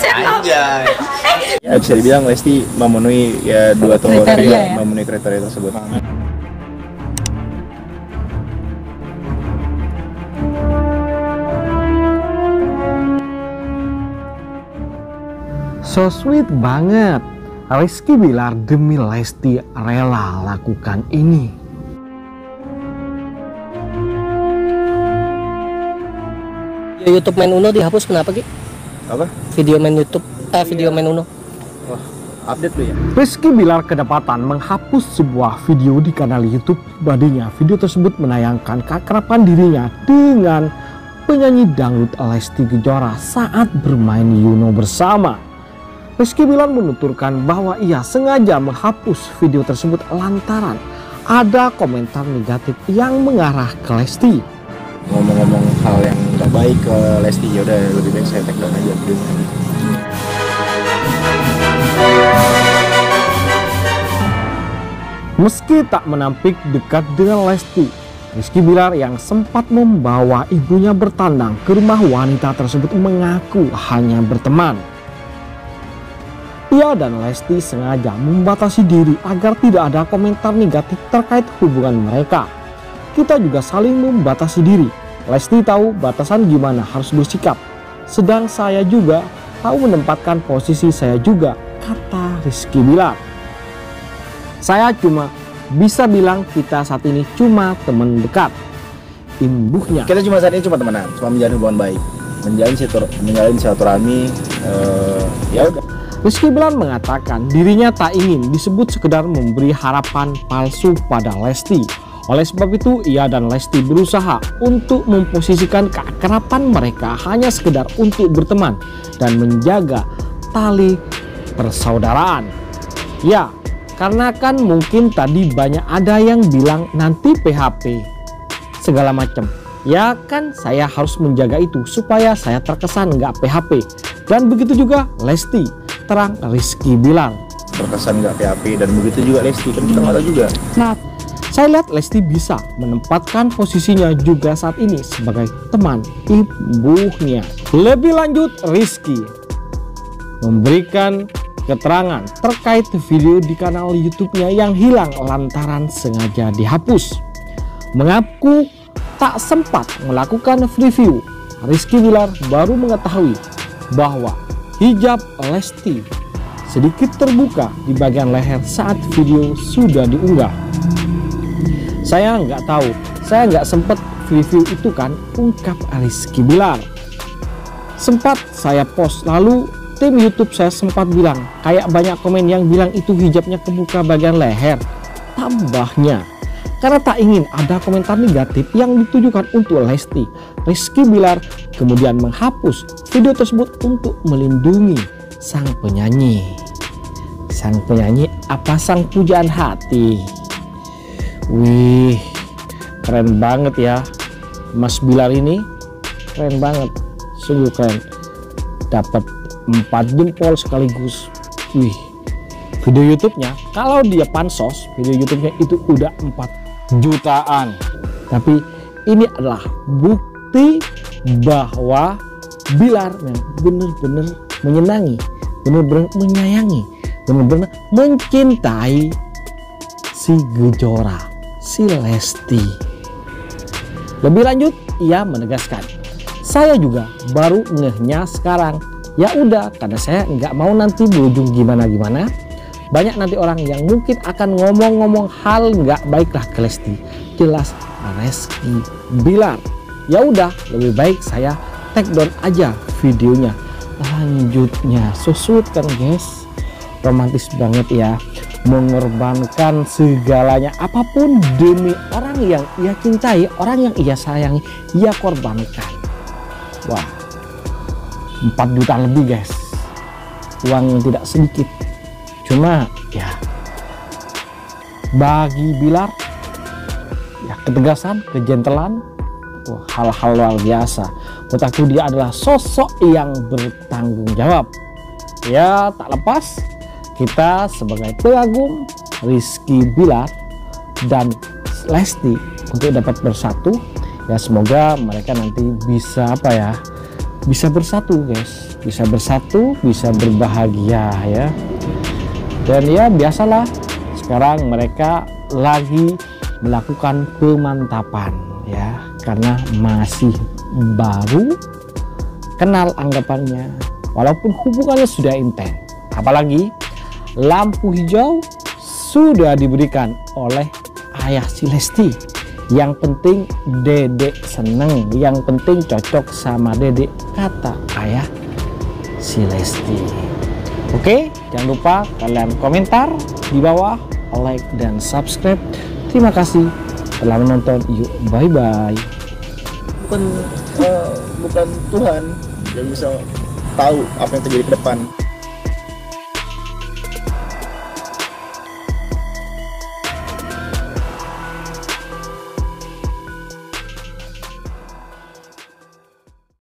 Anjay. Ya bisa dibilang Lesti memenuhi ya dua atau kriteria, memenuhi kriteria tersebut. So sweet banget. Rizky Billar demi Lesti rela lakukan ini. YouTube main UNO dihapus kenapa, Ki? Apa? Video main YouTube, video main UNO. Wah, update lu ya. Rizky Billar kedapatan menghapus sebuah video di kanal YouTube pribadinya. Video tersebut menayangkan keakrapan dirinya dengan penyanyi dangdut Lesti Kejora saat bermain UNO bersama. Rizky Billar menuturkan bahwa ia sengaja menghapus video tersebut lantaran ada komentar negatif yang mengarah ke Lesti. Ngomong-ngomong hal yang nggak baik ke Lesti, yaudah lebih baik saya take down aja videonya. Meski tak menampik dekat dengan Lesti, Rizky Billar yang sempat membawa ibunya bertandang ke rumah wanita tersebut mengaku hanya berteman. Ia dan Lesti sengaja membatasi diri agar tidak ada komentar negatif terkait hubungan mereka. Kita juga saling membatasi diri. Lesti tahu batasan gimana harus bersikap. Sedang saya juga tahu menempatkan posisi saya juga, kata Rizky Billar. Saya cuma bisa bilang kita saat ini cuma teman dekat, imbuhnya. Kita cuma saat ini cuma temenan, cuma menjalin hubungan baik, menjalin silaturahmi, ya udah. Rizky Billar mengatakan dirinya tak ingin disebut sekedar memberi harapan palsu pada Lesti. Oleh sebab itu, ia dan Lesti berusaha untuk memposisikan keakraban mereka hanya sekedar untuk berteman dan menjaga tali persaudaraan. Ya, karena kan mungkin tadi banyak ada yang bilang nanti PHP segala macam. Ya kan saya harus menjaga itu supaya saya terkesan nggak PHP. Dan begitu juga Lesti. Terang Rizky Billar terkesan nggak PHP dan begitu juga Lesti kan kita ada juga. Nah, saya lihat Lesti bisa menempatkan posisinya juga saat ini sebagai teman ibunya. Lebih lanjut Rizky memberikan keterangan terkait video di kanal YouTube-nya yang hilang lantaran sengaja dihapus. Mengaku tak sempat melakukan review. Rizky Billar baru mengetahui bahwa hijab Lesti sedikit terbuka di bagian leher saat video sudah diunggah. Saya nggak tahu, saya nggak sempat review itu kan, ungkap Rizky Billar. Sempat saya post, lalu tim YouTube saya sempat bilang, kayak banyak komen yang bilang itu hijabnya kebuka bagian leher, tambahnya. Karena tak ingin ada komentar negatif yang ditujukan untuk Lesti, Rizky Billar kemudian menghapus video tersebut untuk melindungi sang penyanyi. Sang penyanyi apa sang pujaan hati? Wih, keren banget ya. Mas Billar ini keren banget. Sungguh keren. Dapat 4 jempol sekaligus. Wih, video YouTube-nya kalau dia pansos, video YouTube-nya itu udah 4 jutaan. Tapi ini adalah bukti bahwa Billar yang benar-benar menyenangi, benar-benar menyayangi, benar-benar mencintai si Kejora, si Lesti. Lebih lanjut ia menegaskan, saya juga baru ngehnya sekarang. Ya udah, karena saya nggak mau nanti berujung gimana-gimana. Banyak nanti orang yang mungkin akan ngomong-ngomong hal nggak baiklah ke Lesti, jelas Rizky Billar. Ya udah, lebih baik saya take down aja videonya. Lanjutnya, so sweet kan guys, romantis banget ya, mengorbankan segalanya apapun demi orang yang ia cintai, orang yang ia sayangi, ia korbankan. Wah, 4 juta lebih guys, uang yang tidak sedikit. Cuma ya bagi Billar ya ketegasan, kejentelan, hal-hal luar biasa. Menurut aku dia adalah sosok yang bertanggung jawab. Ya tak lepas kita sebagai pengagum Rizky Billar dan Lesti untuk dapat bersatu. Ya semoga mereka nanti bisa apa ya bisa bersatu, guys, bisa bersatu, bisa berbahagia ya. Dan ya biasalah, sekarang mereka lagi melakukan pemantapan ya, karena masih baru kenal anggapannya, walaupun hubungannya sudah intens. Apalagi lampu hijau sudah diberikan oleh ayah si Lesti. Yang penting dedek seneng, yang penting cocok sama dedek, kata ayah si Lesti. Oke, jangan lupa kalian komentar di bawah, like dan subscribe. Terima kasih telah menonton. Yuk, bye-bye. Bukan Tuhan yang bisa tahu apa yang terjadi ke depan.